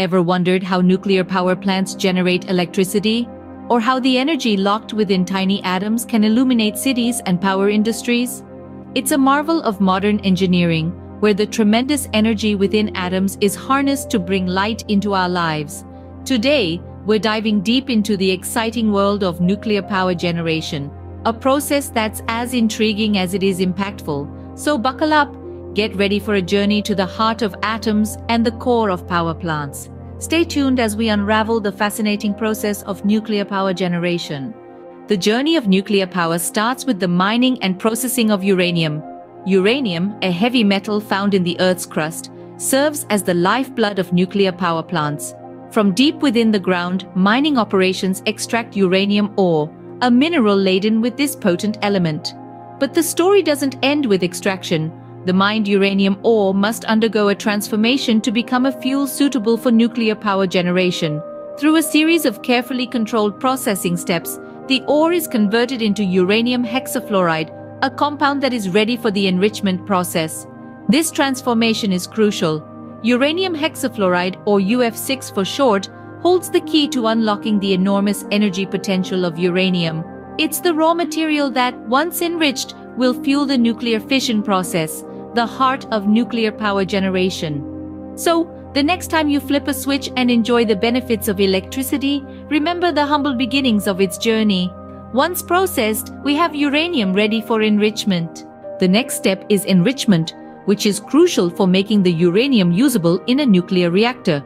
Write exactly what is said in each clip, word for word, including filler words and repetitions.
Ever wondered how nuclear power plants generate electricity? Or how the energy locked within tiny atoms can illuminate cities and power industries? It's a marvel of modern engineering, where the tremendous energy within atoms is harnessed to bring light into our lives. Today, we're diving deep into the exciting world of nuclear power generation, a process that's as intriguing as it is impactful. So buckle up, get ready for a journey to the heart of atoms and the core of power plants. Stay tuned as we unravel the fascinating process of nuclear power generation. The journey of nuclear power starts with the mining and processing of uranium. Uranium, a heavy metal found in the Earth's crust, serves as the lifeblood of nuclear power plants. From deep within the ground, mining operations extract uranium ore, a mineral laden with this potent element. But the story doesn't end with extraction. The mined uranium ore must undergo a transformation to become a fuel suitable for nuclear power generation. Through a series of carefully controlled processing steps, the ore is converted into uranium hexafluoride, a compound that is ready for the enrichment process. This transformation is crucial. Uranium hexafluoride, or U F six for short, holds the key to unlocking the enormous energy potential of uranium. It's the raw material that, once enriched, will fuel the nuclear fission process, the heart of nuclear power generation. So, the next time you flip a switch and enjoy the benefits of electricity, remember the humble beginnings of its journey. Once processed, we have uranium ready for enrichment. The next step is enrichment, which is crucial for making the uranium usable in a nuclear reactor.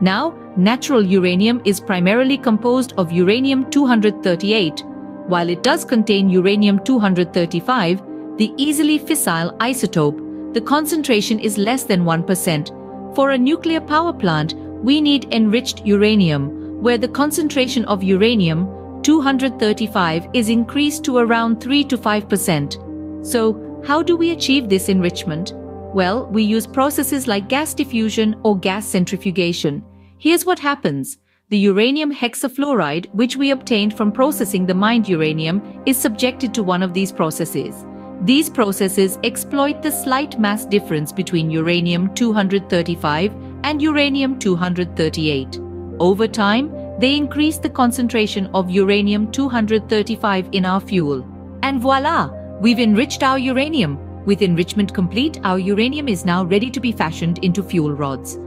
Now, natural uranium is primarily composed of uranium two thirty-eight. While it does contain uranium two thirty-five, the easily fissile isotope, the concentration is less than one percent. For a nuclear power plant, we need enriched uranium, where the concentration of uranium two thirty-five is increased to around three to five percent. So, how do we achieve this enrichment? Well, we use processes like gas diffusion or gas centrifugation. Here's what happens. The uranium hexafluoride, which we obtained from processing the mined uranium, is subjected to one of these processes. These processes exploit the slight mass difference between uranium two thirty-five and uranium two thirty-eight. Over time, they increase the concentration of uranium two thirty-five in our fuel. And voila! We've enriched our uranium. With enrichment complete, our uranium is now ready to be fashioned into fuel rods.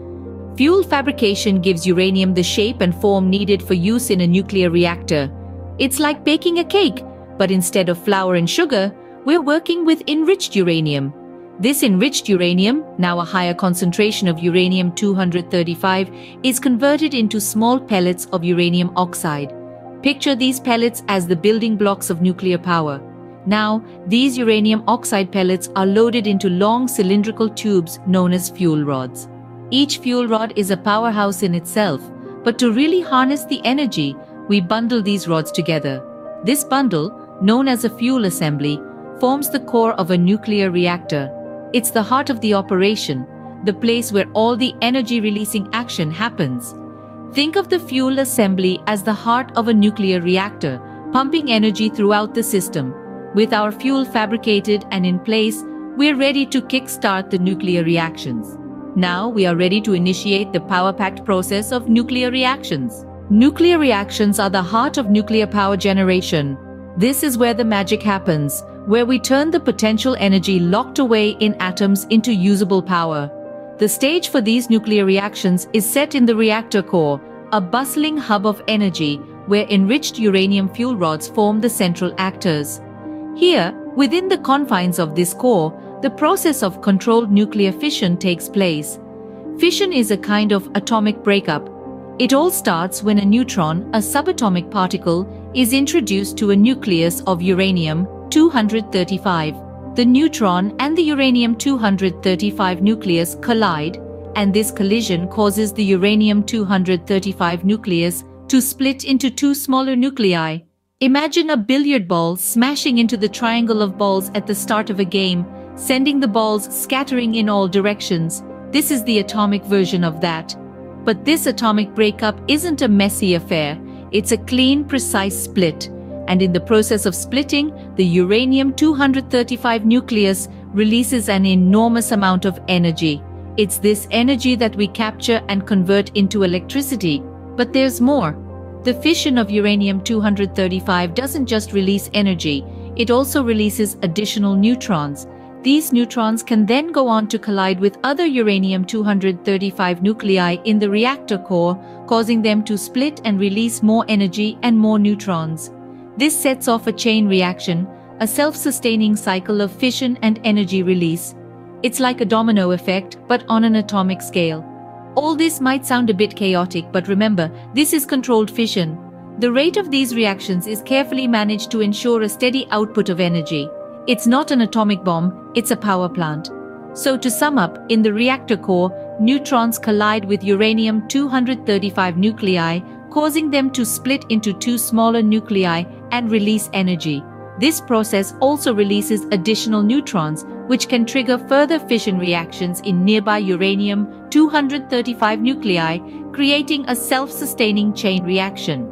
Fuel fabrication gives uranium the shape and form needed for use in a nuclear reactor. It's like baking a cake, but instead of flour and sugar, we're working with enriched uranium. This enriched uranium, now a higher concentration of uranium two thirty-five, is converted into small pellets of uranium oxide. Picture these pellets as the building blocks of nuclear power. Now, these uranium oxide pellets are loaded into long cylindrical tubes known as fuel rods. Each fuel rod is a powerhouse in itself, but to really harness the energy, we bundle these rods together. This bundle, known as a fuel assembly, forms the core of a nuclear reactor. It's the heart of the operation, the place where all the energy-releasing action happens. Think of the fuel assembly as the heart of a nuclear reactor, pumping energy throughout the system. With our fuel fabricated and in place, we're ready to kickstart the nuclear reactions. Now we are ready to initiate the power-packed process of nuclear reactions. Nuclear reactions are the heart of nuclear power generation. This is where the magic happens, where we turn the potential energy locked away in atoms into usable power. The stage for these nuclear reactions is set in the reactor core, a bustling hub of energy, where enriched uranium fuel rods form the central actors. Here, within the confines of this core, the process of controlled nuclear fission takes place. Fission is a kind of atomic breakup. It all starts when a neutron, a subatomic particle, is introduced to a nucleus of uranium two thirty-five. The neutron and the uranium two thirty-five nucleus collide, and this collision causes the uranium two thirty-five nucleus to split into two smaller nuclei. Imagine a billiard ball smashing into the triangle of balls at the start of a game, sending the balls scattering in all directions. This is the atomic version of that. But this atomic breakup isn't a messy affair. It's a clean, precise split. And in the process of splitting, the uranium two thirty-five nucleus releases an enormous amount of energy. It's this energy that we capture and convert into electricity. But there's more. The fission of uranium two thirty-five doesn't just release energy, it also releases additional neutrons. These neutrons can then go on to collide with other uranium two thirty-five nuclei in the reactor core, causing them to split and release more energy and more neutrons. This sets off a chain reaction, a self-sustaining cycle of fission and energy release. It's like a domino effect, but on an atomic scale. All this might sound a bit chaotic, but remember, this is controlled fission. The rate of these reactions is carefully managed to ensure a steady output of energy. It's not an atomic bomb, it's a power plant. So to sum up, in the reactor core, neutrons collide with uranium two thirty-five nuclei, causing them to split into two smaller nuclei and release energy. This process also releases additional neutrons, which can trigger further fission reactions in nearby uranium two thirty-five nuclei, creating a self-sustaining chain reaction.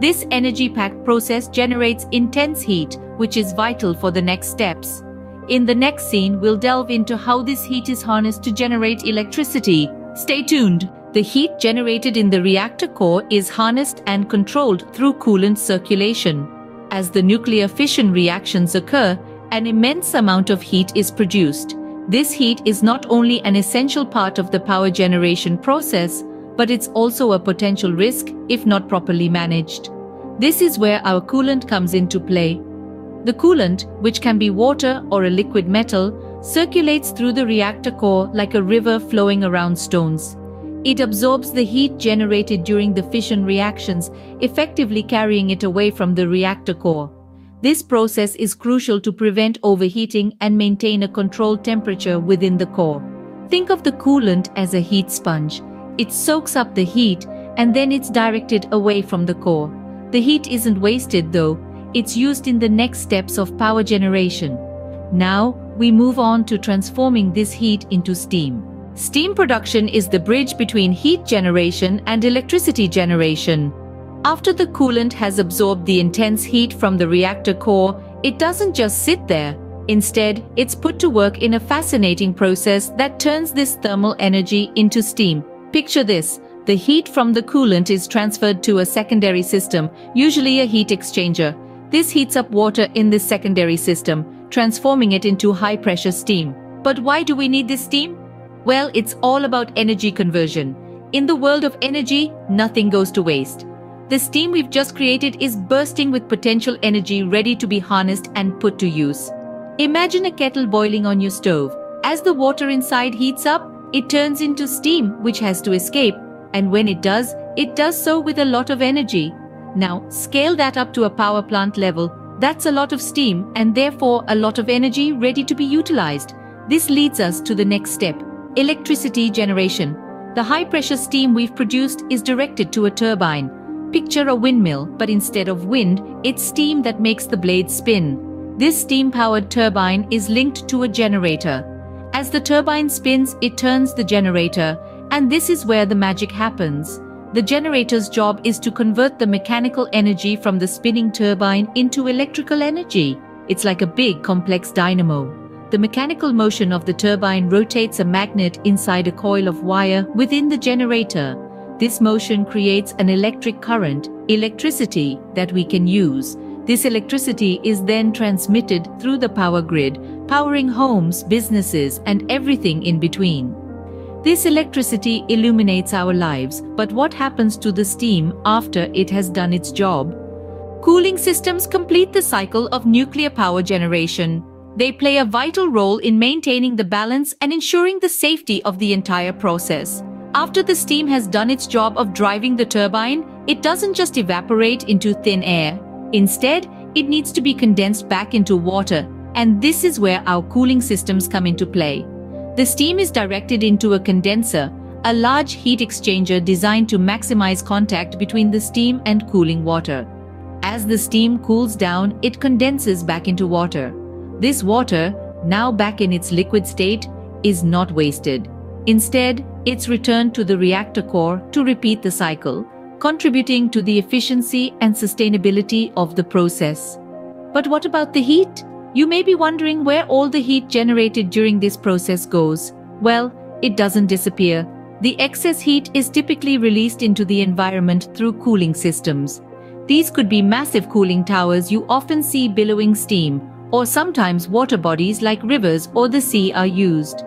This energy-packed process generates intense heat, which is vital for the next steps. In the next scene, we'll delve into how this heat is harnessed to generate electricity. Stay tuned! The heat generated in the reactor core is harnessed and controlled through coolant circulation. As the nuclear fission reactions occur, an immense amount of heat is produced. This heat is not only an essential part of the power generation process, but it's also a potential risk if not properly managed. This is where our coolant comes into play. The coolant, which can be water or a liquid metal, circulates through the reactor core like a river flowing around stones. It absorbs the heat generated during the fission reactions, effectively carrying it away from the reactor core. This process is crucial to prevent overheating and maintain a controlled temperature within the core. Think of the coolant as a heat sponge. It soaks up the heat, and then it's directed away from the core. The heat isn't wasted though, it's used in the next steps of power generation. Now, we move on to transforming this heat into steam. Steam production is the bridge between heat generation and electricity generation. After the coolant has absorbed the intense heat from the reactor core, it doesn't just sit there. Instead, it's put to work in a fascinating process that turns this thermal energy into steam. Picture this: the heat from the coolant is transferred to a secondary system, usually a heat exchanger. This heats up water in this secondary system, transforming it into high-pressure steam. But why do we need this steam? Well, it's all about energy conversion. In the world of energy, nothing goes to waste. The steam we've just created is bursting with potential energy ready to be harnessed and put to use. Imagine a kettle boiling on your stove. As the water inside heats up, it turns into steam, which has to escape. And when it does, it does so with a lot of energy. Now, scale that up to a power plant level. That's a lot of steam and therefore a lot of energy ready to be utilized. This leads us to the next step: electricity generation. The high-pressure steam we've produced is directed to a turbine. Picture a windmill, but instead of wind, it's steam that makes the blades spin. This steam-powered turbine is linked to a generator. As the turbine spins, it turns the generator, and this is where the magic happens. The generator's job is to convert the mechanical energy from the spinning turbine into electrical energy. It's like a big, complex dynamo. The mechanical motion of the turbine rotates a magnet inside a coil of wire within the generator. This motion creates an electric current, electricity, that we can use. This electricity is then transmitted through the power grid, powering homes, businesses, and everything in between. This electricity illuminates our lives, but what happens to the steam after it has done its job? Cooling systems complete the cycle of nuclear power generation. They play a vital role in maintaining the balance and ensuring the safety of the entire process. After the steam has done its job of driving the turbine, it doesn't just evaporate into thin air. Instead, it needs to be condensed back into water, and this is where our cooling systems come into play. The steam is directed into a condenser, a large heat exchanger designed to maximize contact between the steam and cooling water. As the steam cools down, it condenses back into water. This water, now back in its liquid state, is not wasted. Instead, it's returned to the reactor core to repeat the cycle, contributing to the efficiency and sustainability of the process. But what about the heat? You may be wondering where all the heat generated during this process goes. Well, it doesn't disappear. The excess heat is typically released into the environment through cooling systems. These could be massive cooling towers you often see billowing steam, or sometimes water bodies like rivers or the sea are used.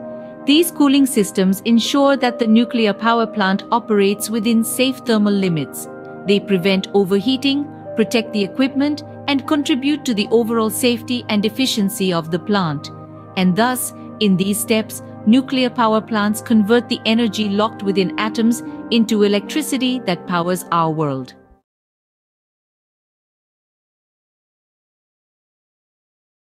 These cooling systems ensure that the nuclear power plant operates within safe thermal limits. They prevent overheating, protect the equipment, and contribute to the overall safety and efficiency of the plant. And thus, in these steps, nuclear power plants convert the energy locked within atoms into electricity that powers our world.